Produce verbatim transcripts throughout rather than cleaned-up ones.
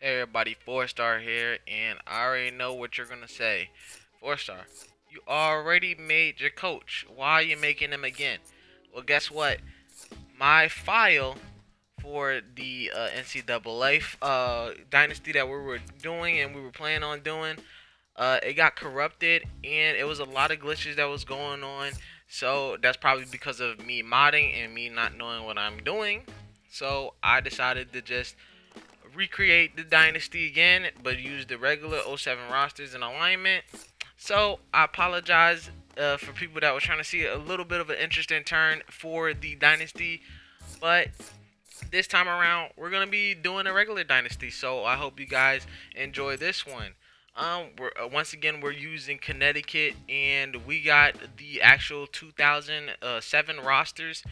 Hey everybody, four star here, and I already know what you're gonna say. four star, you already made your coach. Why are you making him again? Well, guess what? My file for the uh, N C double A uh, dynasty that we were doing and we were planning on doing, uh, it got corrupted, and it was a lot of glitches that was going on. So that's probably because of me modding and me not knowing what I'm doing. So I decided to just recreate the dynasty again, but use the regular oh seven rosters and alignment. So I apologize uh, for people that were trying to see a little bit of an interesting turn for the dynasty, but this time around we're gonna be doing a regular dynasty. So I hope you guys enjoy this one. Um, we're, uh, once again, we're using Connecticut, and we got the actual two thousand seven rosters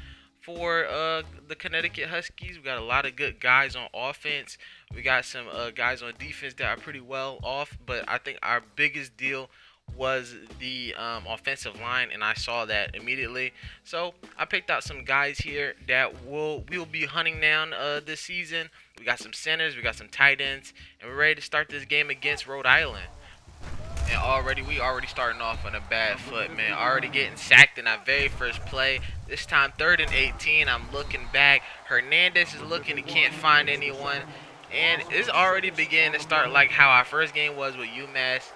for uh, the Connecticut Huskies. We got a lot of good guys on offense. We got some uh, guys on defense that are pretty well off, but I think our biggest deal was the um, offensive line, and I saw that immediately. So I picked out some guys here that will we'll be hunting down uh, this season. We got some centers, we got some tight ends, and we're ready to start this game against Rhode Island. And already, we already starting off on a bad foot, man. Already getting sacked in our very first play. This time, third and eighteen. I'm looking back. Hernandez is looking. He can't find anyone. And it's already beginning to start like how our first game was with UMass.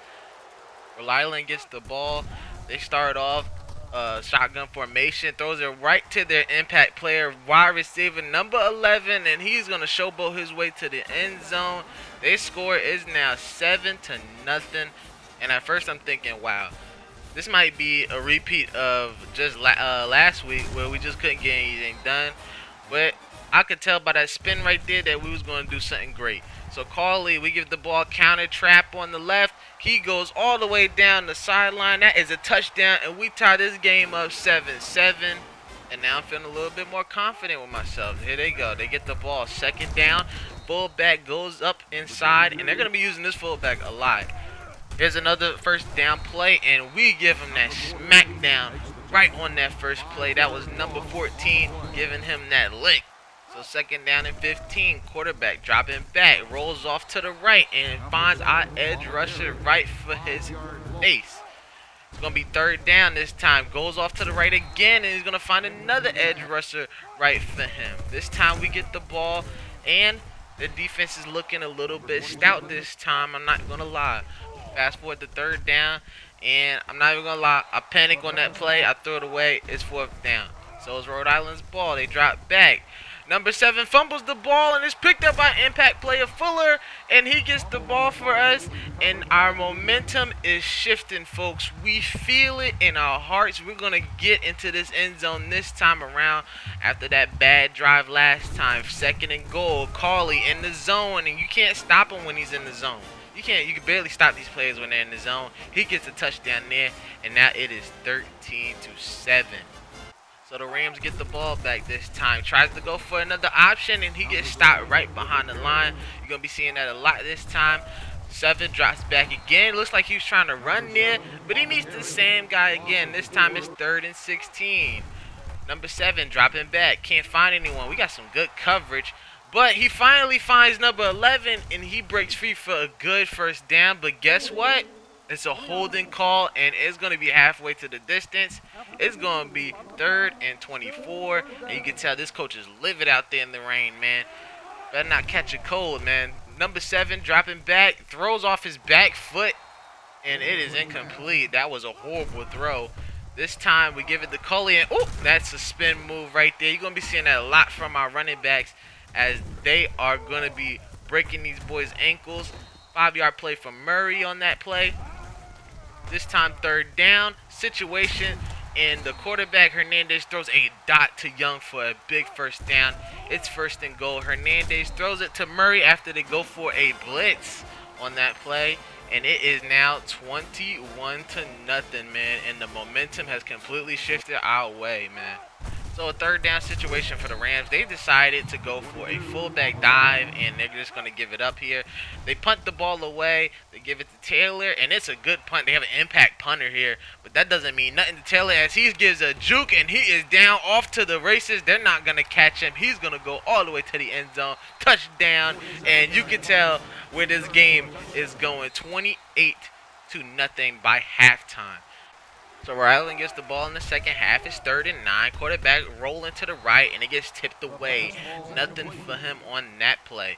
Rhode Island gets the ball. They start off uh, shotgun formation. Throws it right to their impact player, wide receiver number eleven. And he's going to showboat his way to the end zone. They score. Is now seven to nothing. And at first I'm thinking, wow, this might be a repeat of just la uh, last week where we just couldn't get anything done. But I could tell by that spin right there that we was going to do something great. So Carly, we give the ball, counter trap on the left. He goes all the way down the sideline. That is a touchdown, and we tie this game up seven seven. And now I'm feeling a little bit more confident with myself. Here they go. They get the ball. Second down. Fullback goes up inside, and they're going to be using this fullback a lot. Here's another first down play, and we give him that smackdown right on that first play. That was number fourteen, giving him that lick. So second down and fifteen, quarterback dropping back, rolls off to the right, and finds our edge rusher right for his face. It's going to be third down this time. Goes off to the right again, and he's going to find another edge rusher right for him. This time we get the ball, and the defense is looking a little bit stout this time, I'm not going to lie. Fast forward to third down, and I'm not even gonna lie, I panic on that play, I threw it away. It's fourth down. So it's Rhode Island's ball. They drop back. Number seven fumbles the ball, and it's picked up by impact player Fuller, and he gets the ball for us, and our momentum is shifting, folks. We feel it in our hearts. We're gonna get into this end zone this time around after that bad drive last time. Second and goal, Carly in the zone, and you can't stop him when he's in the zone. You can't, you can barely stop these players when they're in the zone. He gets a touchdown there, and now it is thirteen to seven. So the Rams get the ball back this time. Tries to go for another option, and he gets stopped right behind the line. You're going to be seeing that a lot this time. Seven drops back again. Looks like he was trying to run there, but he meets the same guy again. This time it's third and sixteen. Number seven dropping back. Can't find anyone. We got some good coverage. But he finally finds number eleven, and he breaks free for a good first down. But guess what? It's a holding call, and it's going to be halfway to the distance. It's going to be third and twenty-four. And you can tell this coach is livid out there in the rain, man. Better not catch a cold, man. Number seven dropping back, throws off his back foot, and it is incomplete. That was a horrible throw. This time we give it to Cully, and oh, that's a spin move right there. You're going to be seeing that a lot from our running backs, as they are going to be breaking these boys' ankles. Five-yard play from Murray on that play. This time third down situation, and the quarterback Hernandez throws a dot to Young for a big first down. It's first and goal. Hernandez throws it to Murray after they go for a blitz on that play, and it is now twenty-one to nothing, man, and the momentum has completely shifted our way, man. So a third down situation for the Rams. They decided to go for a fullback dive, and they're just going to give it up here. They punt the ball away. They give it to Taylor, and it's a good punt. They have an impact punter here, but that doesn't mean nothing to Taylor, as he gives a juke, and he is down off to the races. They're not going to catch him. He's going to go all the way to the end zone. Touchdown, and you can tell where this game is going twenty-eight to nothing by halftime. So Rhode Island gets the ball in the second half. It's third and nine. Quarterback rolling to the right, and it gets tipped away. Nothing for him on that play.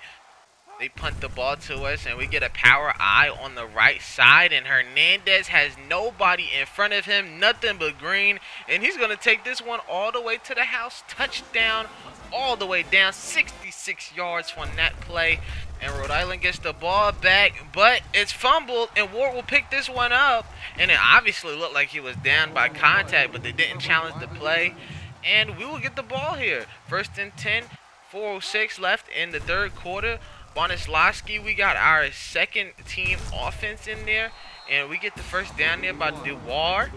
They punt the ball to us, and we get a power eye on the right side, and Hernandez has nobody in front of him, nothing but green, and he's going to take this one all the way to the house. Touchdown all the way down, sixty-six yards from that play, and Rhode Island gets the ball back, but it's fumbled, and Ward will pick this one up, and it obviously looked like he was down by contact, but they didn't challenge the play, and we will get the ball here. First and ten, four oh six left in the third quarter. Bonislawski, we got our second team offense in there, and we get the first down there by Dewar.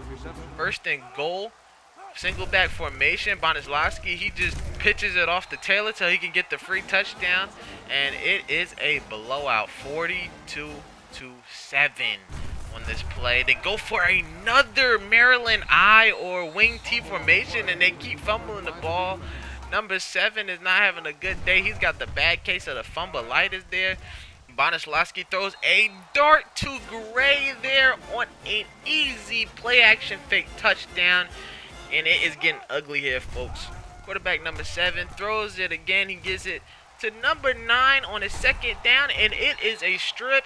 First and goal, single back formation. Bonislawski, he just pitches it off to Taylor till he can get the free touchdown, and it is a blowout, forty-two to seven on this play. They go for another Maryland I or wing T formation, and they keep fumbling the ball. Number seven is not having a good day. He's got the bad case of the fumbleitis there. Bonislawski throws a dart to Gray there on an easy play-action fake touchdown. And it is getting ugly here, folks. Quarterback number seven throws it again. He gives it to number nine on his second down, and it is a strip.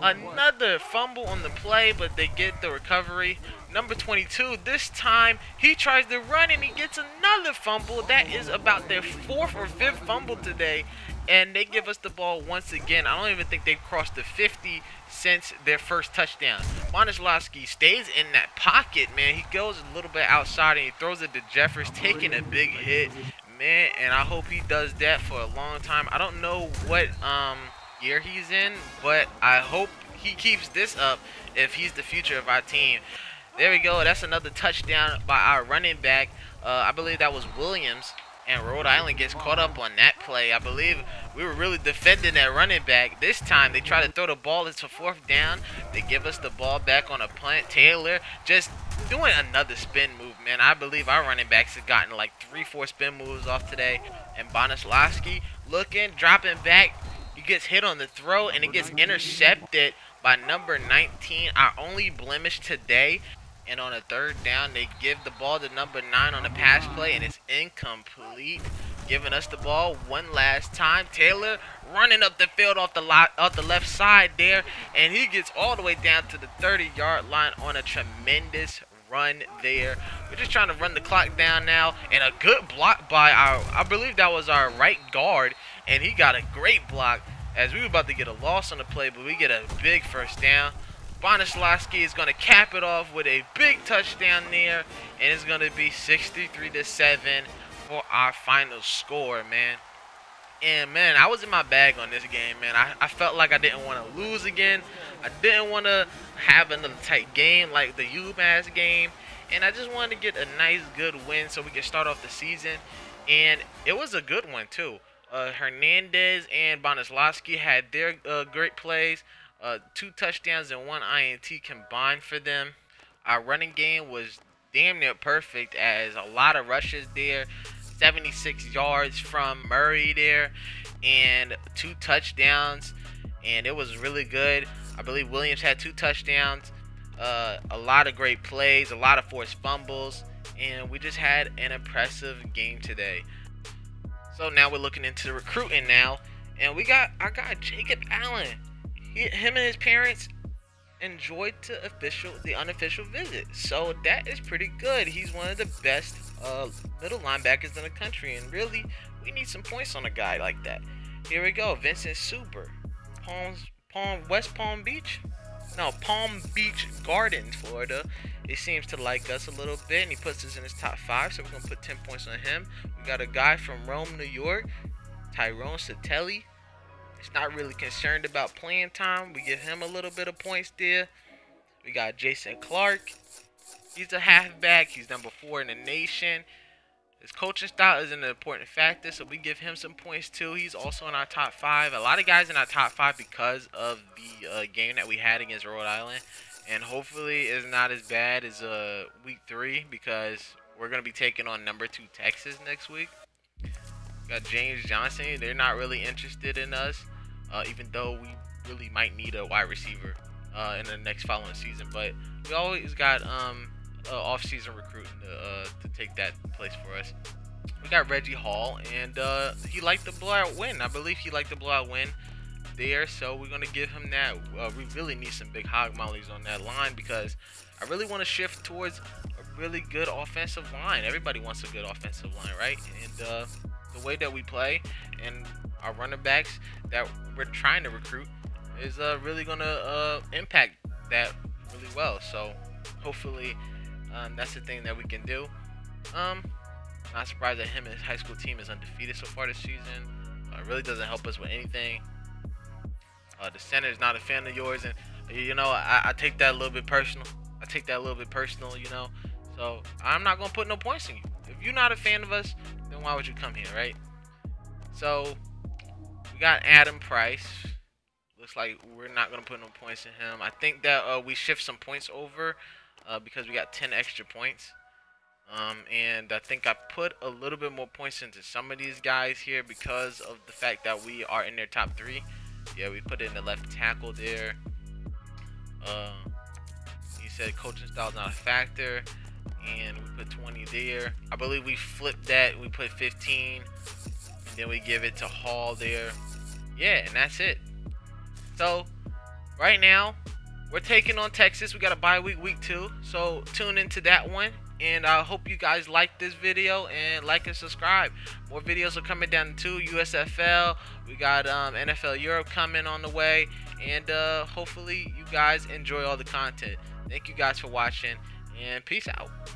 Another fumble on the play, but they get the recovery. Number twenty-two, this time he tries to run and he gets another fumble. That is about their fourth or fifth fumble today, and they give us the ball once again. I don't even think they've crossed the fifty since their first touchdown. Bonislawski stays in that pocket, man. He goes a little bit outside and he throws it to Jeffers, taking a big hit, man, and I hope he does that for a long time. I don't know what um year he's in, but I hope he keeps this up if he's the future of our team. There we go. That's another touchdown by our running back. Uh, I believe that was Williams, and Rhode Island gets caught up on that play. I believe we were really defending that running back. This time they try to throw the ball. It's a fourth down. They give us the ball back on a punt. Taylor just doing another spin move, man. I believe our running backs have gotten like three, four spin moves off today. And Bonislawski looking, dropping back. He gets hit on the throw, and it gets intercepted by number nineteen, our only blemish today. And on a third down, they give the ball to number nine on a pass play, and it's incomplete, giving us the ball one last time. Taylor running up the field off the, off the left side there, and he gets all the way down to the thirty-yard line on a tremendous run there. We're just trying to run the clock down now, and a good block by our, I believe that was our right guard, and he got a great block as we were about to get a loss on the play, but we get a big first down. Bonislawski is going to cap it off with a big touchdown there, and it's going to be sixty-three to seven for our final score, man. And, man, I was in my bag on this game, man. I, I felt like I didn't want to lose again. I didn't want to have another tight game like the UMass game, and I just wanted to get a nice, good win so we can start off the season, and it was a good one, too. Uh, Hernandez and Bonislawski had their uh, great plays. Uh, two touchdowns and one I N T combined for them. Our running game was damn near perfect, as a lot of rushes there, seventy-six yards from Murray there, and two touchdowns, and it was really good. I believe Williams had two touchdowns, uh, a lot of great plays, a lot of forced fumbles, and we just had an impressive game today. So now we're looking into recruiting now, and we got our guy Jacob Allen. Him and his parents enjoyed the official, the unofficial visit, so that is pretty good. He's one of the best uh, middle linebackers in the country, and really, we need some points on a guy like that. Here we go, Vincent Super, Palms, Palm, West Palm Beach, no, Palm Beach Gardens, Florida. He seems to like us a little bit, and he puts us in his top five, so we're gonna put ten points on him. We got a guy from Rome, New York, Tyrone Satelli. He's not really concerned about playing time. We give him a little bit of points there. We got Jason Clark. He's a halfback. He's number four in the nation. His coaching style is an important factor, so we give him some points too. He's also in our top five. A lot of guys in our top five because of the uh, game that we had against Rhode Island. And hopefully it's not as bad as uh, week three, because we're going to be taking on number two Texas next week. Got James Johnson. They're not really interested in us, uh, even though we really might need a wide receiver uh, in the next following season. But we always got um, an off-season recruit to, uh, to take that place for us. We got Reggie Hall, and uh, he liked the blowout win. I believe he liked the blowout win there, so we're going to give him that. Uh, we really need some big hog mollies on that line because I really want to shift towards a really good offensive line. Everybody wants a good offensive line, right? And uh, the way that we play and our running backs that we're trying to recruit is uh, really going to uh, impact that really well. So hopefully um, that's the thing that we can do. Um, not surprised that him and his high school team is undefeated so far this season. Uh, it really doesn't help us with anything. Uh, the center is not a fan of yours, and you know I, I take that a little bit personal. I take that a little bit personal, you know. So I'm not gonna put no points in you. If you're not a fan of us, then why would you come here, right? So we got Adam Price. Looks like we're not gonna put no points in him. I think that uh, we shift some points over uh, because we got ten extra points. Um, and I think I put a little bit more points into some of these guys here because of the fact that we are in their top three. Yeah, we put in the left tackle there. Uh, he said coaching style is not a factor. And we put twenty there. I believe we flipped that. We put fifteen. And then we give it to Hall there. Yeah, and that's it. So, right now, we're taking on Texas. We got a bye week, week two. So, tune into that one. And I hope you guys like this video and like and subscribe. More videos are coming down too. U S F L. We got um, N F L Europe coming on the way. And uh, hopefully you guys enjoy all the content. Thank you guys for watching and peace out.